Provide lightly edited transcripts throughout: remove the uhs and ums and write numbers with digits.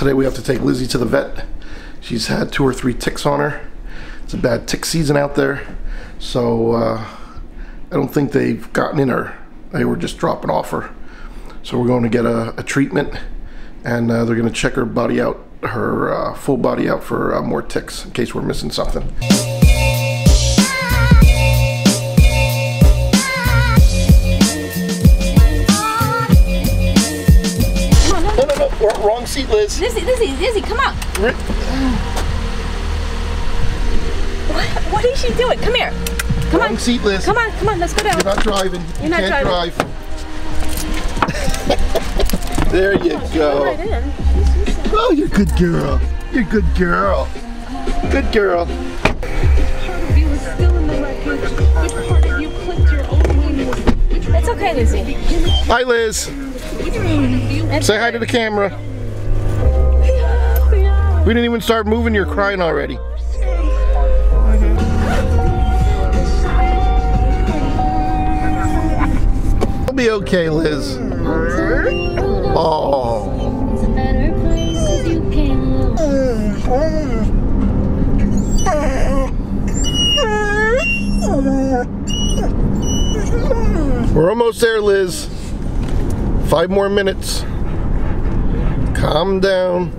Today we have to take Lizzy to the vet. She's had 2 or 3 ticks on her. It's a bad tick season out there. So I don't think they've gotten in her. They were just dropping off her. So we're going to get a treatment, and they're going to check her body out, her full body out for more ticks in case we're missing something. Wrong seat, Liz. Lizzy, come out. What is she doing? Come here. Come on. Wrong seat, Liz. Come on, let's go down. You're not driving. You can't drive. There you go. Right in. Oh, you're a good girl. You're a good girl. Good girl. It's okay, Lizzy. Hi, Liz. Say hi to the camera. We didn't even start moving, you're crying already. It'll be okay, Liz. Oh. We're almost there, Liz. 5 more minutes. Calm down.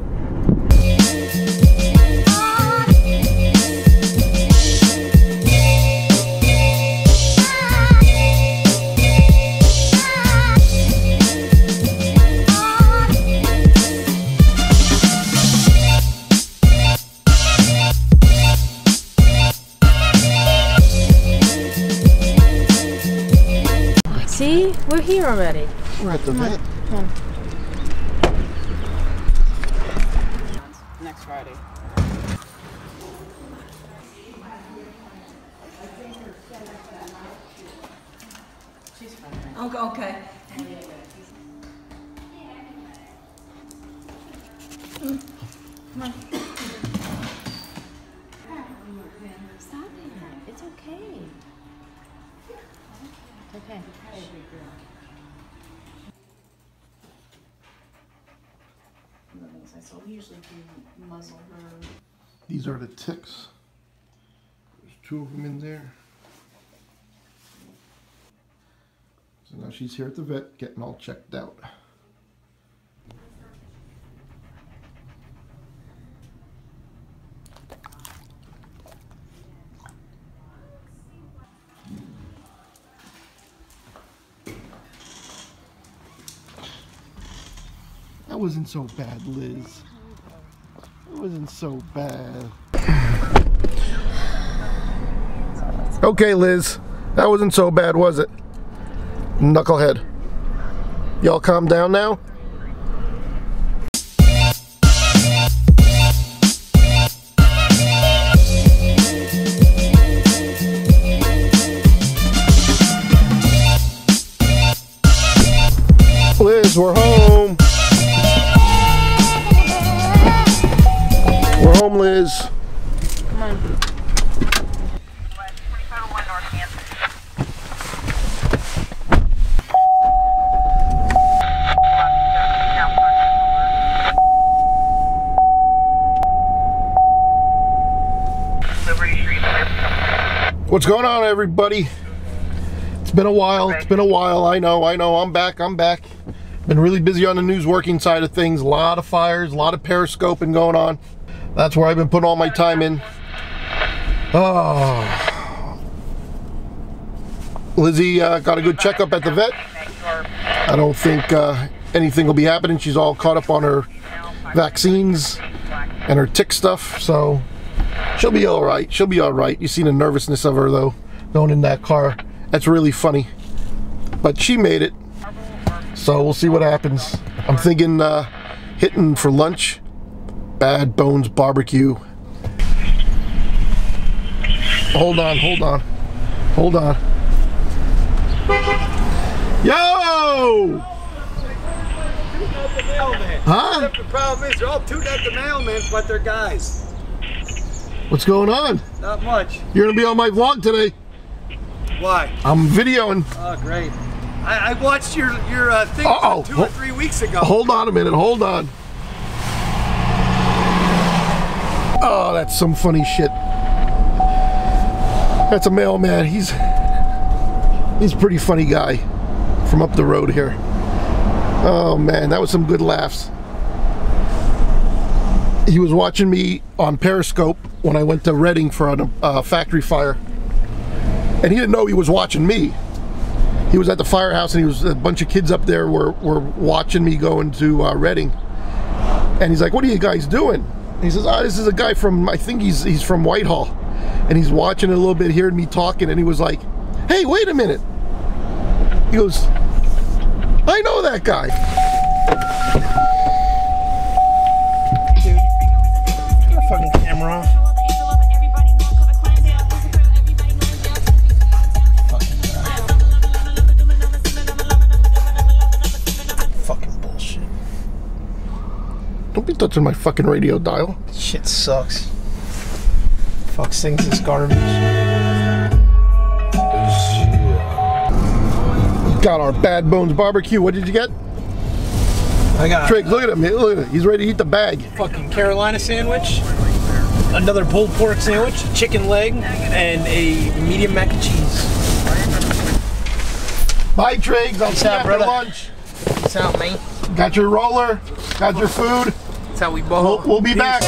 See, we're here already. We're at the vet. Next Friday. She's fine. Okay. Come on. Stop it. It's okay. Okay. These are the ticks. There's 2 of them in there. So now she's here at the vet getting all checked out. That wasn't so bad, Liz. It wasn't so bad. Okay, Liz. That wasn't so bad, was it? Knucklehead. Y'all calm down now? Liz, we're home. Home, Liz. Come on. What's going on, everybody? It's been a while. It's been a while. I know. I'm back. Been really busy on the news working side of things. A lot of fires, a lot of periscoping going on. That's where I've been putting all my time in. Oh. Lizzy got a good checkup at the vet. I don't think anything will be happening. She's all caught up on her vaccines and her tick stuff, so she'll be all right. She'll be all right. You see the nervousness of her, though, going in that car. That's really funny. But she made it, so we'll see what happens. I'm thinking hitting for lunch. Bad Bones Barbecue. Hold on. Yo! Huh? Except the problem is they're all tuned at the mailman, but they're guys. What's going on? Not much. You're gonna be on my vlog today. Why? I'm videoing. Oh, great. I watched your thing 2 or 3 weeks ago. Hold on a minute. Oh, that's some funny shit. That's a mailman. He's a pretty funny guy from up the road here. Oh man, that was some good laughs. He was watching me on Periscope when I went to Redding for a factory fire, and he didn't know he was watching me. He was at the firehouse, and he was a bunch of kids up there were watching me going to Redding, and he's like, "What are you guys doing?" And he says, "Oh, this is a guy from, I think he's from Whitehall, and he's watching a little bit, hearing me talking," and he was like, "Hey, wait a minute!" He goes, "I know that guy." Dude, turn the fucking camera off. Don't be touching my fucking radio dial. Shit sucks. Fuck sings this garbage. Got our Bad Bones Barbecue. What did you get? I got Trick, look at him. Look at him. He's ready to eat the bag. Fucking Carolina sandwich, another pulled pork sandwich, chicken leg, and a medium mac and cheese. Bye, Triggs. I'll see you after lunch. Peace out, man. Got your roller, got your food. That's how we bowl. We'll be back.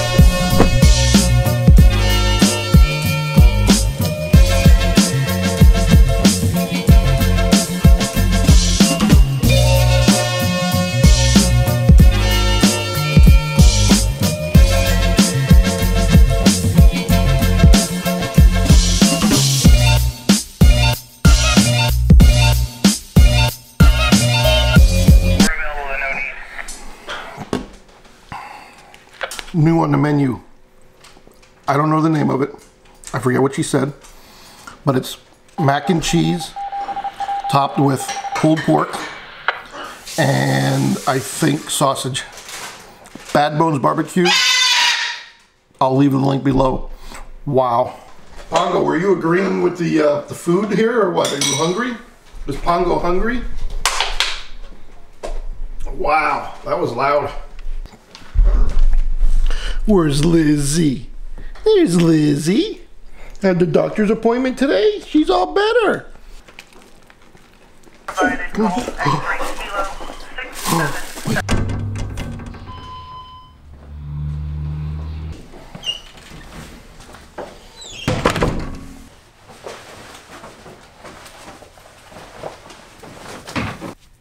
New on the menu. I don't know the name of it. I forget what she said, but it's mac and cheese topped with pulled pork and I think sausage. Bad Bones Barbecue. I'll leave the link below. Wow. Pongo, were you agreeing with the food here or what? Are you hungry? Was Pongo hungry? Wow, that was loud. Where's Lizzy? There's Lizzy. Had the doctor's appointment today. She's all better.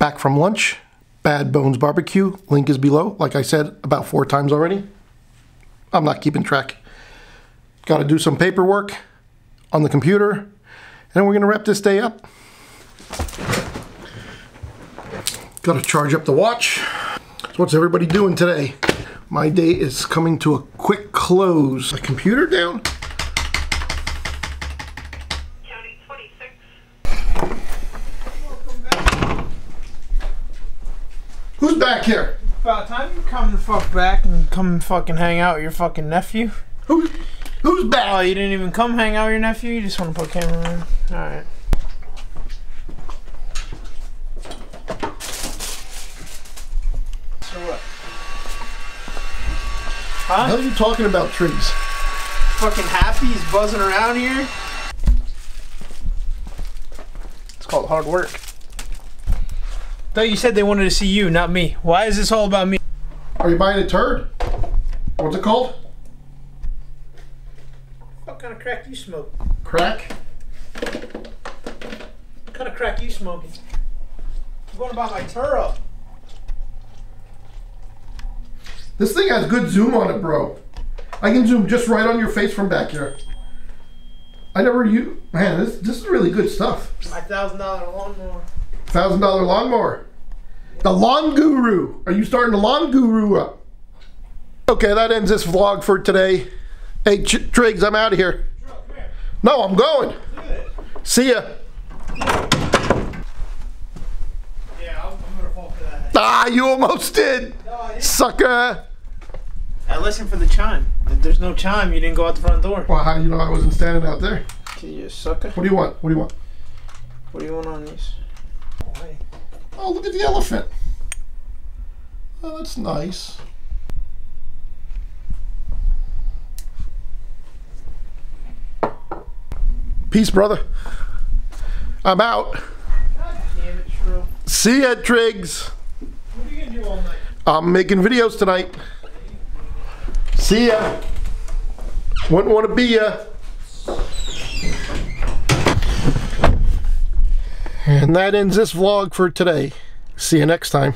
Back from lunch. Bad Bones Barbecue. Link is below. Like I said about 4 times already. I'm not keeping track. Got to do some paperwork on the computer, and then we're going to wrap this day up. Got to charge up the watch. So what's everybody doing today? My day is coming to a quick close. My computer down. County 26. Welcome back. Who's back here? About time you come the fuck back and come fucking hang out with your fucking nephew. Who's back? Oh, you didn't even come hang out with your nephew? You just want to put a camera in? Alright. So what? Huh? How are you talking about trees? Fucking happy, he's buzzing around here. It's called hard work. Thought you said they wanted to see you, not me. Why is this all about me? Are you buying a turd? What's it called? What kind of crack you smoke? Crack? What kind of crack you smoking? I'm going to buy my Turo. This thing has good zoom on it, bro. I can zoom just right on your face from back here. I never use... Man, this is really good stuff. My $1,000 lawnmower. $1,000 lawnmower. The Lawn Guru. Are you starting the Lawn Guru up? Okay, that ends this vlog for today. Hey, Triggs, I'm out of here. No, I'm going. See ya. Yeah, I'm gonna fall for that. Ah, you almost did. No, I didn't. Sucker. I listened for the chime. If there's no chime, you didn't go out the front door. Well, how do you know I wasn't standing out there? You sucker. What do you want? What do you want? What do you want on these? Oh, look at the elephant. Oh, that's nice. Peace, brother. I'm out. God damn it, Shrew. See ya, Triggs. What are you gonna do all night? I'm making videos tonight. See ya. Wouldn't want to be ya. And that ends this vlog for today. See you next time.